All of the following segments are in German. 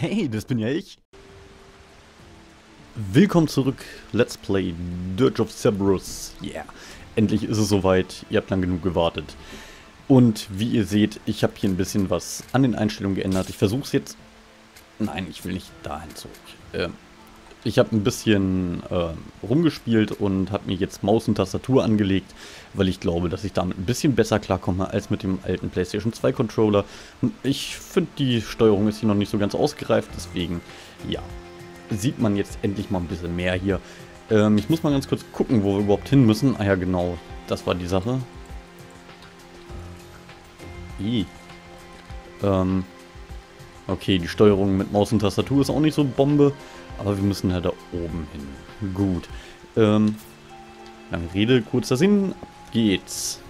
Hey, das bin ja ich. Willkommen zurück. Let's Play Dirge of Cerberus. Yeah. Endlich ist es soweit. Ihr habt lang genug gewartet. Und wie ihr seht, ich habe hier ein bisschen was an den Einstellungen geändert. Ich versuche es jetzt... Nein, ich will nicht dahin zurück. Ich habe ein bisschen rumgespielt und habe mir jetzt Maus und Tastatur angelegt, weil ich glaube, dass ich damit ein bisschen besser klarkomme als mit dem alten PlayStation 2 Controller. Und ich finde, die Steuerung ist hier noch nicht so ganz ausgereift, deswegen, ja, sieht man jetzt endlich mal ein bisschen mehr hier. Ich muss mal ganz kurz gucken, wo wir überhaupt hin müssen. Ah ja, genau, das war die Sache. Okay, die Steuerung mit Maus und Tastatur ist auch nicht so Bombe. Aber wir müssen halt da oben hin. Gut. Dann Rede, kurzer Sinn. Ab geht's.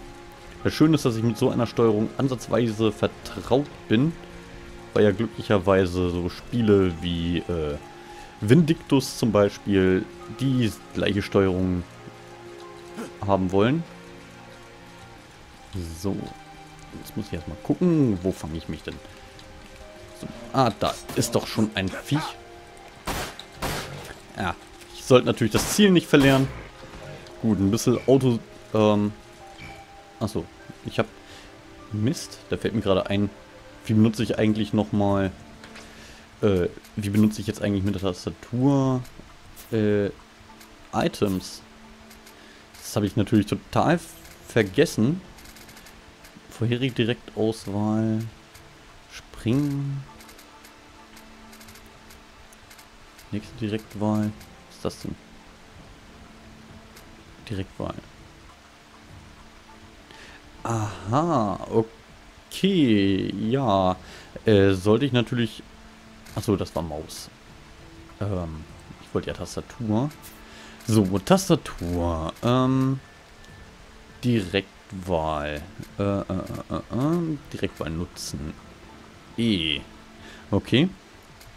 Das Schöne ist, dass ich mit so einer Steuerung ansatzweise vertraut bin. Weil ja glücklicherweise so Spiele wie Vindictus zum Beispiel die gleiche Steuerung haben wollen. So. Jetzt muss ich erstmal gucken, wo fange ich mich denn? So. Ah, da ist doch schon ein Viech. Ja, ich sollte natürlich das Ziel nicht verlieren. Gut, ein bisschen Auto... Achso, ich habe... Mist, da fällt mir gerade ein, wie benutze ich eigentlich nochmal... wie benutze ich jetzt eigentlich mit der Tastatur... Items? Das habe ich natürlich total vergessen. Vorherige Direktauswahl... Springen... Nächste Direktwahl. Was ist das denn? Direktwahl. Aha, okay, ja. Sollte ich natürlich... Achso, das war Maus. Ich wollte ja Tastatur. So, Tastatur. Direktwahl. Direktwahl nutzen. E. Okay.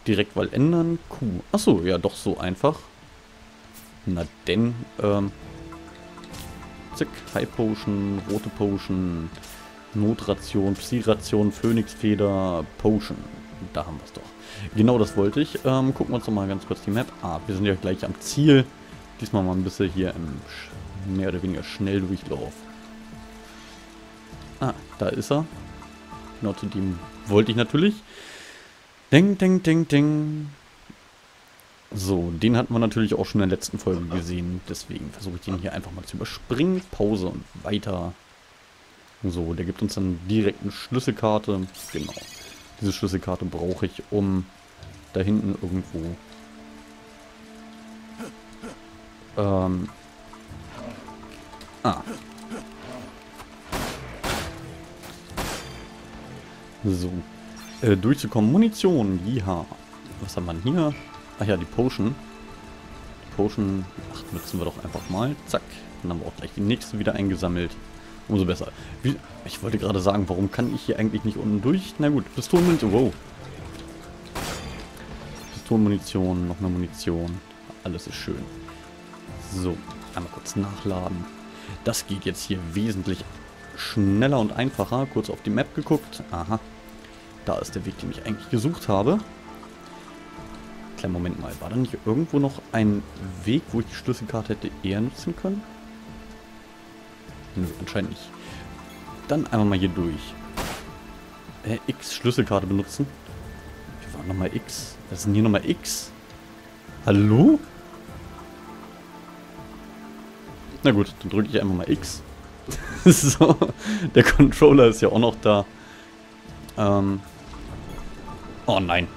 Direktwahl ändern. Q. Achso, ja, doch so einfach. Na denn. Zick. High Potion, rote Potion, Notration, Psi-Ration, Phönixfeder, Potion. Da haben wir es doch. Genau das wollte ich. Gucken wir uns nochmal ganz kurz die Map. Ah, wir sind ja gleich am Ziel. Diesmal mal ein bisschen hier im mehr oder weniger Schnelldurchlauf. Ah, da ist er. Genau zu dem wollte ich natürlich. Ding, ding, ding, ding. So, den hatten wir natürlich auch schon in der letzten Folge gesehen. Deswegen versuche ich den hier einfach mal zu überspringen. Pause und weiter. So, der gibt uns dann direkt eine Schlüsselkarte. Genau. Diese Schlüsselkarte brauche ich, um da hinten irgendwo... So. Durchzukommen. Munition, ja. Was haben wir denn hier? Ach ja, die Potion. Die Potion, ach, nutzen wir doch einfach mal. Zack. Dann haben wir auch gleich die nächste wieder eingesammelt. Umso besser. Wie, ich wollte gerade sagen, warum kann ich hier eigentlich nicht unten durch? Na gut, Pistolenmunition. Wow. Pistolenmunition, noch mehr Munition. Alles ist schön. So, einmal kurz nachladen. Das geht jetzt hier wesentlich schneller und einfacher. Kurz auf die Map geguckt. Aha. Da ist der Weg, den ich eigentlich gesucht habe. Kleinen Moment mal. War da nicht irgendwo noch ein Weg, wo ich die Schlüsselkarte hätte eher nutzen können? Nö, anscheinend nicht. Dann einfach mal hier durch. X Schlüsselkarte benutzen. Hier war nochmal X. Was ist denn hier nochmal X? Hallo? Na gut, dann drücke ich einfach mal X. So, der Controller ist ja auch noch da. Oh nein.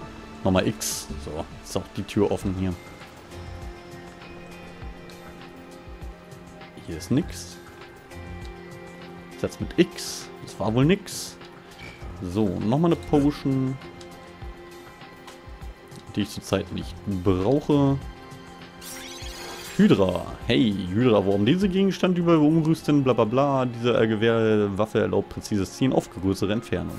Nochmal X. So, ist auch die Tür offen hier. Hier ist nix. Jetzt mit X. Das war wohl nix. So, nochmal eine Potion. Die ich zurzeit nicht brauche. Hydra. Hey, Hydra, warum diese Gegenstand über umrüsten? Blablabla. Diese Gewehrwaffe erlaubt präzises Ziehen auf größere Entfernung.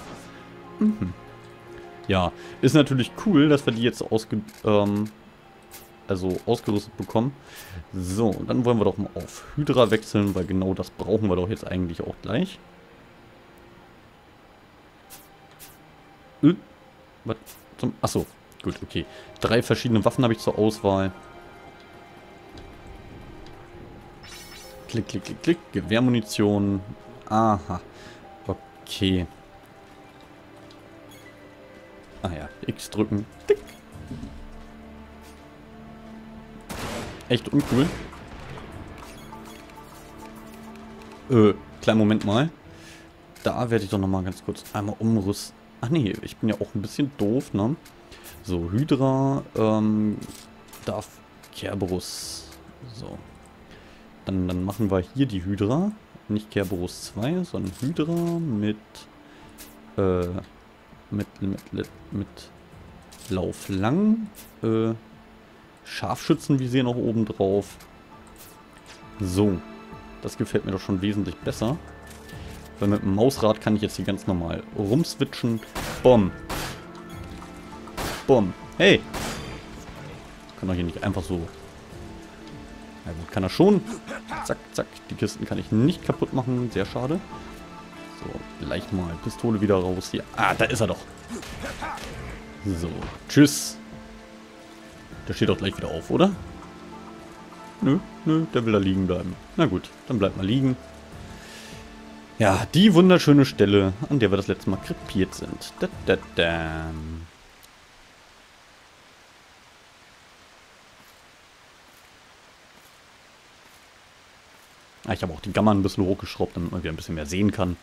Ja, ist natürlich cool, dass wir die jetzt ausgerüstet bekommen. So, dann wollen wir doch mal auf Hydra wechseln, weil genau das brauchen wir doch jetzt eigentlich auch gleich. Was zum... Achso, gut, okay. 3 verschiedene Waffen habe ich zur Auswahl. Klick, klick, klick, klick. Gewehrmunition. Aha. Okay. Ah ja, X drücken. Tick. Echt uncool. Kleinen Moment mal. Da werde ich doch nochmal ganz kurz einmal umrüsten. Ach nee, ich bin ja auch ein bisschen doof, ne? So, Hydra, darf Cerberus. So. Dann machen wir hier die Hydra. Nicht Cerberus 2, sondern Hydra mit Lauf lang. Scharfschützenvisier noch oben drauf. So. Das gefällt mir doch schon wesentlich besser. Weil mit dem Mausrad kann ich jetzt hier ganz normal rumswitchen. Bumm. Bumm. Hey! Ich kann doch hier nicht einfach so... Ja gut, kann er schon. Zack, zack. Die Kisten kann ich nicht kaputt machen. Sehr schade. So, gleich mal Pistole wieder raus hier. Ah, da ist er doch. So, tschüss. Der steht doch gleich wieder auf, oder? Nö, nö, der will da liegen bleiben. Na gut, dann bleibt mal liegen. Ja, die wunderschöne Stelle, an der wir das letzte Mal krepiert sind. Da, da, da. Ah, ich habe auch die Gamma ein bisschen hochgeschraubt, damit man wieder ein bisschen mehr sehen kann.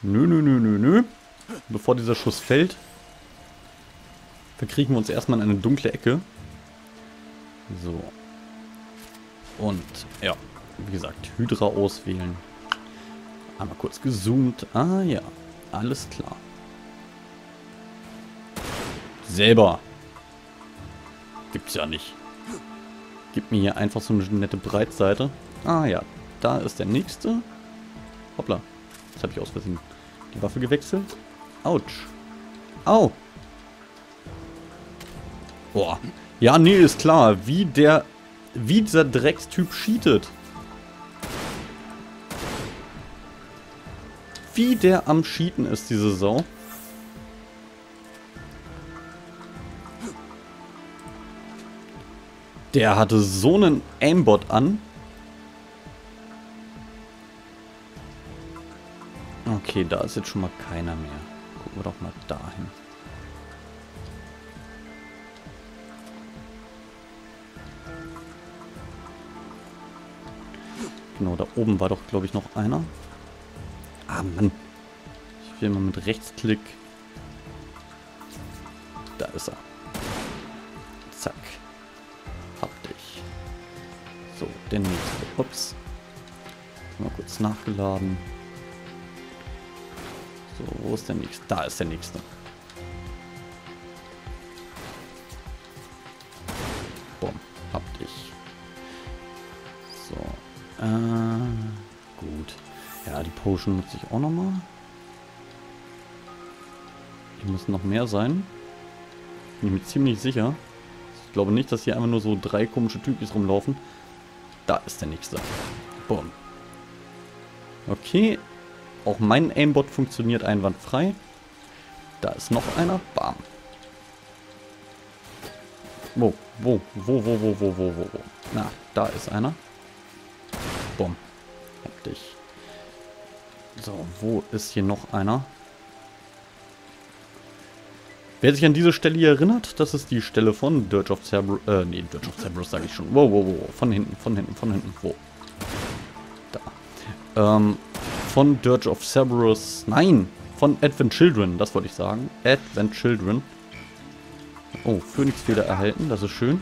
Nö, nö, nö, nö, nö. Bevor dieser Schuss fällt, verkriechen wir uns erstmal in eine dunkle Ecke. So. Und, ja, wie gesagt, Hydra auswählen. Einmal kurz gezoomt. Ah, ja. Alles klar. Selber. Gibt's ja nicht. Gib mir hier einfach so eine nette Breitseite. Ah, ja. Da ist der nächste. Hoppla. Das habe ich aus Versehen die Waffe gewechselt. Autsch. Au. Boah. Ja, nee, ist klar. Wie dieser Dreckstyp cheatet. Wie der am Cheaten ist, diese Sau. Der hatte so einen Aimbot an. Okay, da ist jetzt schon mal keiner mehr. Gucken wir doch mal dahin. Genau, da oben war doch, glaube ich, noch einer. Ah, Mann. Ich will mal mit Rechtsklick. Da ist er. Zack. Hab dich. So, der nächste. Ups. Mal kurz nachgeladen. So, wo ist der nächste? Da ist der nächste. Boom, hab dich. So, gut. Ja, die Potion nutze ich auch nochmal. Hier müssen noch mehr sein. Bin ich mir ziemlich sicher. Ich glaube nicht, dass hier einfach nur so 3 komische Typis rumlaufen. Da ist der nächste. Boom. Okay. Auch mein Aimbot funktioniert einwandfrei. Da ist noch einer. Bam. Wo, wo, wo, wo, wo, wo, wo, wo, wo. Na, da ist einer. Bumm. Hab dich. So, wo ist hier noch einer? Wer sich an diese Stelle hier erinnert, das ist die Stelle von Dirge of Cerberus. Nee, Dirge of Cerberus sage ich schon. Wo, wo, wo. Von hinten, von hinten, von hinten. Wo? Da. Von Dirge of Cerberus. Nein, von Advent Children. Das wollte ich sagen. Advent Children. Oh, Phönixfeder erhalten, das ist schön.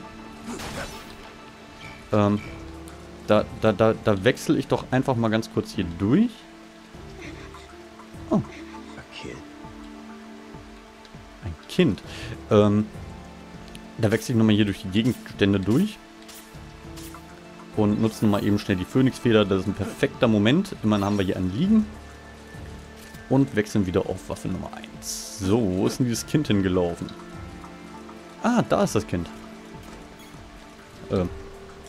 Da wechsle ich doch einfach mal ganz kurz hier durch. Oh. Ein Kind. Da wechsle ich nochmal hier durch die Gegenstände durch. Und nutze nochmal eben schnell die Phönixfeder. Das ist ein perfekter Moment. Immerhin haben wir hier einen liegen. Und wechseln wieder auf Waffe Nummer 1. So, wo ist denn dieses Kind hingelaufen? Ah, da ist das Kind.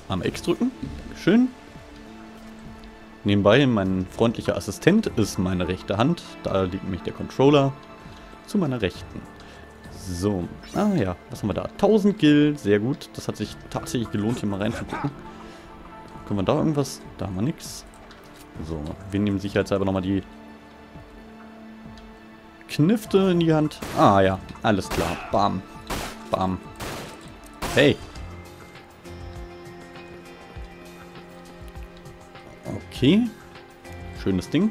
Am X drücken. Dankeschön. Nebenbei, mein freundlicher Assistent ist meine rechte Hand. Da liegt nämlich der Controller zu meiner rechten. So. Ah ja, was haben wir da? 1000 Gil. Sehr gut. Das hat sich tatsächlich gelohnt, hier mal reinzugucken. Können wir da irgendwas? Da haben wir nichts. So, wir nehmen sicherheitshalber nochmal die Knifte in die Hand. Ah ja, alles klar. Bam. Bam. Hey. Okay. Schönes Ding.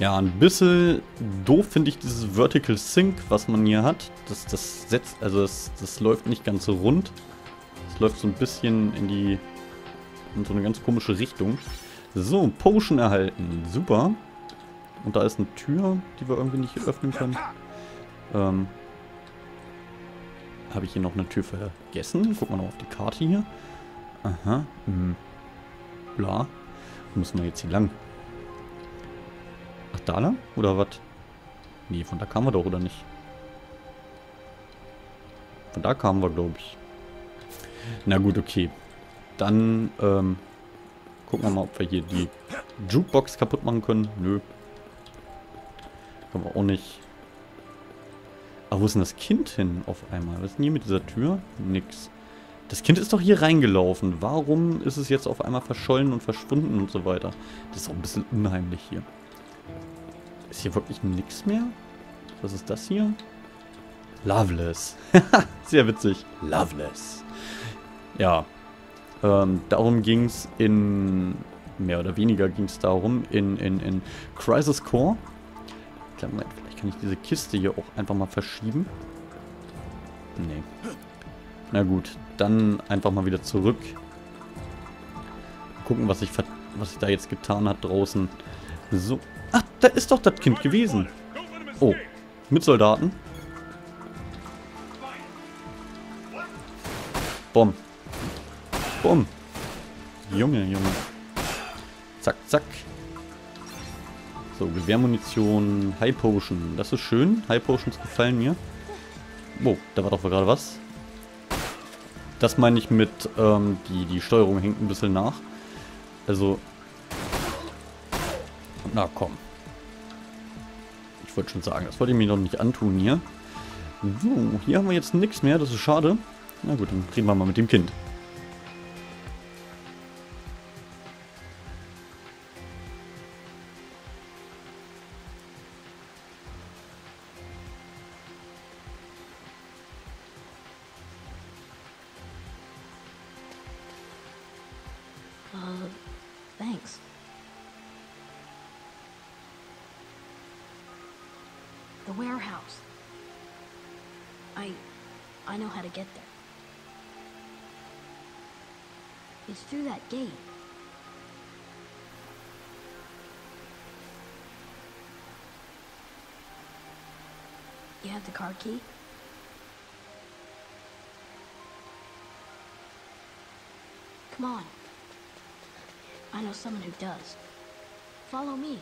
Ja, ein bisschen doof finde ich dieses Vertical Sync, was man hier hat. Das setzt, also das läuft nicht ganz so rund. Es läuft so ein bisschen in so eine ganz komische Richtung. So, Potion erhalten. Super. Und da ist eine Tür, die wir irgendwie nicht öffnen können. Habe ich hier noch eine Tür vergessen? Guck mal noch auf die Karte hier. Aha. Bla. Müssen wir jetzt hier lang? Ach, da lang? Oder was? Nee, von da kamen wir doch, oder nicht? Von da kamen wir, glaube ich. Na gut, okay. Dann, gucken wir mal, ob wir hier die Jukebox kaputt machen können. Nö. Können wir auch nicht. Aber wo ist denn das Kind hin auf einmal? Was ist denn hier mit dieser Tür? Nix. Das Kind ist doch hier reingelaufen. Warum ist es jetzt auf einmal verschollen und verschwunden und so weiter? Das ist auch ein bisschen unheimlich hier. Ist hier wirklich nichts mehr? Was ist das hier? Loveless. Sehr witzig. Loveless. Ja. Darum ging es in... Mehr oder weniger ging es darum in Crisis Core. Moment, vielleicht kann ich diese Kiste hier auch einfach mal verschieben. Nee. Na gut, dann einfach mal wieder zurück. Mal gucken, was ich da jetzt getan hat draußen. So. Ach, da ist doch das Kind gewesen. Oh, mit Soldaten. Bomb. Bomb. Junge, Junge. Zack, zack. So, Gewehrmunition, High Potion. Das ist schön. High Potions gefallen mir. Wow, da war doch gerade was. Das meine ich mit, die Steuerung hängt ein bisschen nach. Also. Na komm. Ich wollte schon sagen, das wollte ich mir noch nicht antun hier. So, hier haben wir jetzt nichts mehr, das ist schade. Na gut, dann reden wir mal mit dem Kind. Thanks. The warehouse. I know how to get there. It's through that gate. You have the car key? Come on. I know someone who does. Follow me.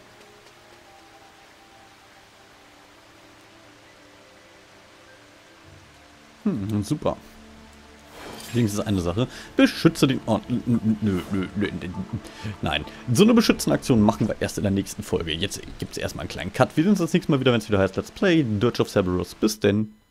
Hm, super. Wenigstens eine Sache. Beschütze den Ort. Nein. So eine Beschützenaktion machen wir erst in der nächsten Folge. Jetzt gibt es erstmal einen kleinen Cut. Wir sehen uns das nächste Mal wieder, wenn es wieder heißt Let's Play Dirge of Cerberus. Bis denn.